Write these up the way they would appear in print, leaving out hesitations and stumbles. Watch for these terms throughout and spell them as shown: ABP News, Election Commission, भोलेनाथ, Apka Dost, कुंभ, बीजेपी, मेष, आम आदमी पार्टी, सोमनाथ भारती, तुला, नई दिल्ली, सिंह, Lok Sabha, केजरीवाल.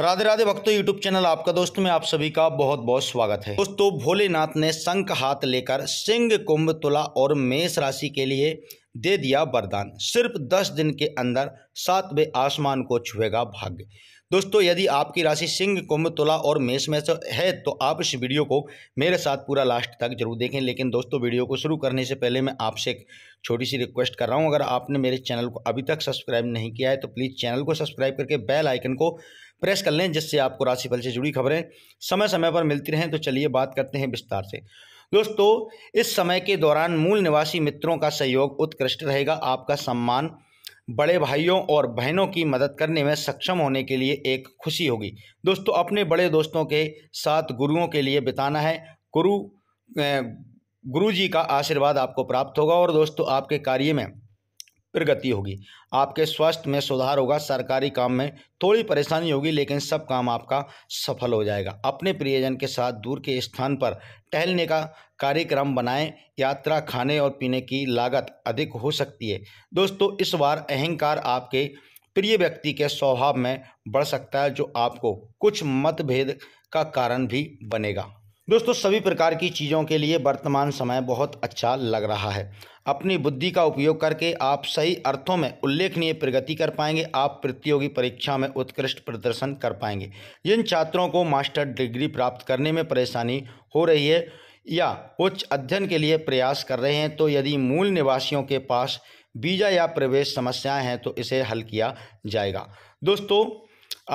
राधे राधे भक्तों, YouTube channel आपका दोस्त में आप सभी का बहुत बहुत स्वागत है। दोस्तों, भोलेनाथ ने शंख हाथ लेकर सिंह, कुंभ, तुला और मेष राशि के लिए दे दिया वरदान। सिर्फ 10 दिन के अंदर 7वें आसमान को छुएगा भाग्य। दोस्तों, यदि आपकी राशि सिंह, कुंभ, तुला और मेष में है तो आप इस वीडियो को मेरे साथ पूरा लास्ट तक जरूर देखें। लेकिन दोस्तों, वीडियो को शुरू करने से पहले मैं आपसे एक छोटी सी रिक्वेस्ट कर रहा हूं, अगर आपने मेरे चैनल को अभी तक सब्सक्राइब नहीं किया है तो प्लीज़ चैनल को सब्सक्राइब करके बेल आइकन को प्रेस कर लें, जिससे आपको राशिफल से जुड़ी खबरें समय समय पर मिलती रहें। तो चलिए बात करते हैं विस्तार से। दोस्तों, इस समय के दौरान मूल निवासी मित्रों का सहयोग उत्कृष्ट रहेगा। आपका सम्मान, बड़े भाइयों और बहनों की मदद करने में सक्षम होने के लिए एक खुशी होगी। दोस्तों, अपने बड़े दोस्तों के साथ गुरुओं के लिए बिताना है। गुरुजी का आशीर्वाद आपको प्राप्त होगा और दोस्तों आपके कार्य में प्रगति होगी। आपके स्वास्थ्य में सुधार होगा। सरकारी काम में थोड़ी परेशानी होगी लेकिन सब काम आपका सफल हो जाएगा। अपने प्रियजन के साथ दूर के स्थान पर टहलने का कार्यक्रम बनाएं। यात्रा, खाने और पीने की लागत अधिक हो सकती है। दोस्तों, इस बार अहंकार आपके प्रिय व्यक्ति के स्वभाव में बढ़ सकता है, जो आपको कुछ मतभेद का कारण भी बनेगा। दोस्तों, सभी प्रकार की चीज़ों के लिए वर्तमान समय बहुत अच्छा लग रहा है। अपनी बुद्धि का उपयोग करके आप सही अर्थों में उल्लेखनीय प्रगति कर पाएंगे। आप प्रतियोगी परीक्षा में उत्कृष्ट प्रदर्शन कर पाएंगे। जिन छात्रों को मास्टर डिग्री प्राप्त करने में परेशानी हो रही है या उच्च अध्ययन के लिए प्रयास कर रहे हैं, तो यदि मूल निवासियों के पास वीज़ा या प्रवेश समस्याएँ हैं तो इसे हल किया जाएगा। दोस्तों,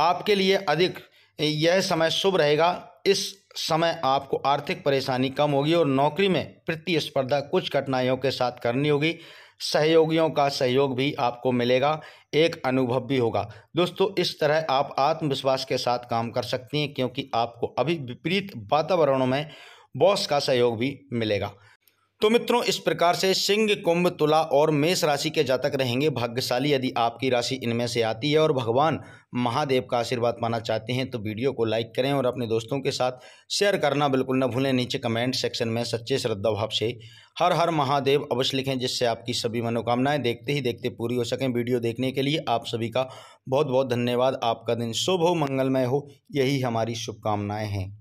आपके लिए अधिक यह समय शुभ रहेगा। इस समय आपको आर्थिक परेशानी कम होगी और नौकरी में प्रतिस्पर्धा कुछ कठिनाइयों के साथ करनी होगी। सहयोगियों का सहयोग भी आपको मिलेगा। एक अनुभव भी होगा। दोस्तों, इस तरह आप आत्मविश्वास के साथ काम कर सकती हैं, क्योंकि आपको अभी विपरीत वातावरणों में बॉस का सहयोग भी मिलेगा। तो मित्रों, इस प्रकार से सिंह, कुंभ, तुला और मेष राशि के जातक रहेंगे भाग्यशाली। यदि आपकी राशि इनमें से आती है और भगवान महादेव का आशीर्वाद पाना चाहते हैं तो वीडियो को लाइक करें और अपने दोस्तों के साथ शेयर करना बिल्कुल न भूलें। नीचे कमेंट सेक्शन में सच्चे श्रद्धा भाव से हर हर महादेव अवश्य लिखें, जिससे आपकी सभी मनोकामनाएं देखते ही देखते पूरी हो सकें। वीडियो देखने के लिए आप सभी का बहुत बहुत धन्यवाद। आपका दिन शुभ हो, मंगलमय हो, यही हमारी शुभकामनाएँ हैं।